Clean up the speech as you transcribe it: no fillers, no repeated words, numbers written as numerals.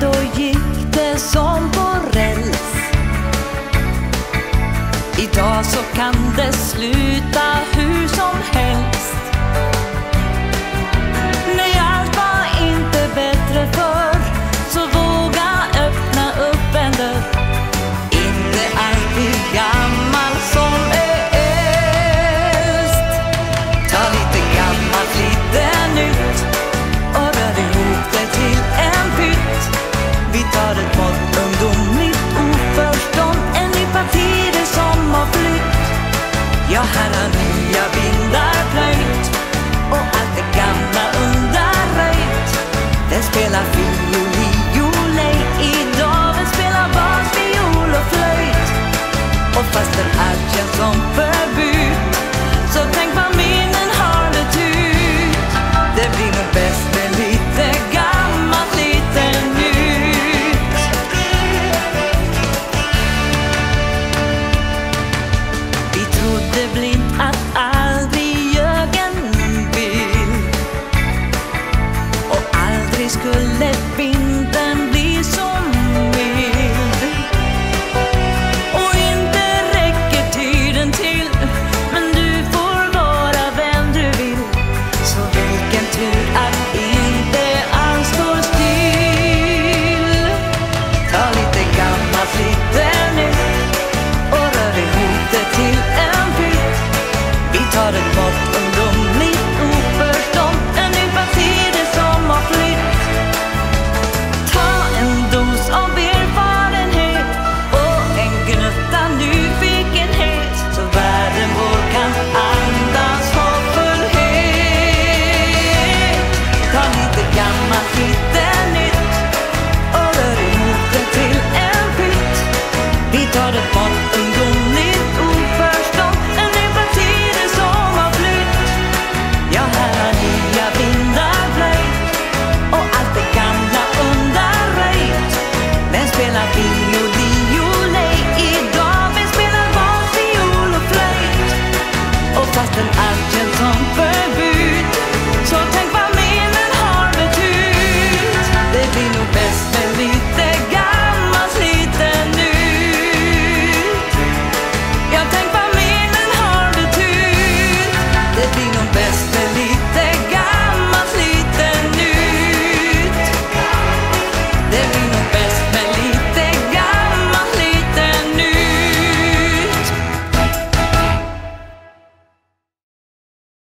Då gick det som på räls. Idag så kan det sluta hur som helst. När allt var inte bättre förr, så våga öppna upp en dörr. Inte alltid gammal som är äldst. Ta lite gammalt, lite nytt och rör ihop det till en pytt. Vi tar ett mått ungdomligt oförstånd, en ny partier som har flytt. Ja, här har nya vindar plöjt och allt det gamla undanröjt. Den spelar fiolej, idag den spelar bas, fiol och flöjt. Och fastän allt känns som förbytt, så tänk vad minnen har betytt. Det blir nog bäst med lite gammalt, lite skulle vintern bli så mild. Och inte räcker tiden till, men du får vara vem du vill. Så vilken tur att inte alls står still. Ta lite gammalt, lite nytt och rör ihop det till en bytt. Vi tar ett bort ungdomligt oförstånd, en ny partier som har flytt. Lite nytt och rör ihop det till en pytt. Vi tar det på